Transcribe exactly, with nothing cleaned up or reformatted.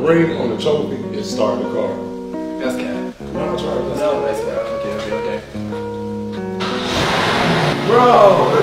ring on the trophy is starting the car. That's cat. Come on, Charlie. No, that's cat. Okay, okay, okay. Bro!